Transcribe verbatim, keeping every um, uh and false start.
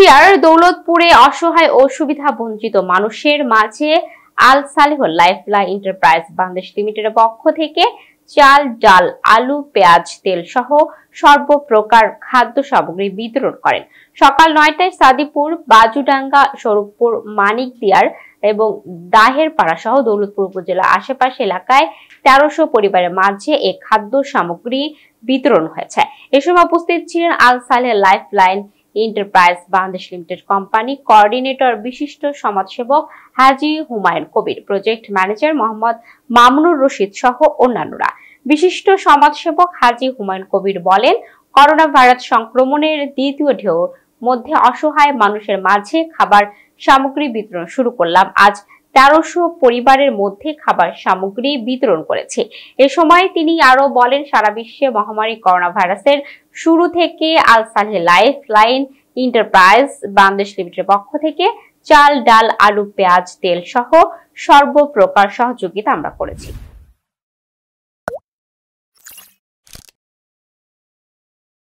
কুষ্টিয়ার দৌলতপুরে অসহায় ও সুবিধা বঞ্চিত মানুষের মাঝে Al Salih life line enterprise Bangladesh লিমিটেডের পক্ষ থেকে চাল, ডাল, আলু, পেঁয়াজ, তেল সহ সর্বপ্রকার খাদ্য সামগ্রী বিতরণ করেন। সকাল নয়টায় সাদিপুর, বাজুডাঙ্গা, সড়কপুর, মানিক দিয়ার এবং দাহেরপাড়া সহ দৌলতপুর উপজেলা আশেপাশে এলাকায় তেরোশো পরিবারের মাঝে এই খাদ্য সামগ্রী বিতরণ হয়েছে। এ সময় উপস্থিত ছিলেন Al Salih life line enterprise Bangladesh limited company coordinator বিশিষ্ট সমাজসেবক হাজি হুমায়ুন কবির, প্রজেক্ট ম্যানেজার মোহাম্মদ মামুনুর রশিদ সহ অন্যান্যরা। বিশিষ্ট সমাজসেবক হাজি হুমায়ুন কবির বলেন, করোনা ভাইরাস সংক্রমণের দ্বিতীয় ঢেউ মধ্যে অসহায় মানুষের মাঝে খাবার সামগ্রী বিতরণ শুরু করলাম। আজ তেরোশো পরিবারের মধ্যে খাবার সামগ্রী বিতরণ করেছে। এ সময় তিনি আরো বলেন, সারা বিশ্বে মহামারী করোনা ভাইরাসের শুরু থেকে Al Salih life line enterprise Bangladesh লিমিটেডের পক্ষ থেকে চাল, ডাল, আলু, পেঁয়াজ, তেল সহ সর্বপ্রকার সহযোগিতা আমরা করেছি।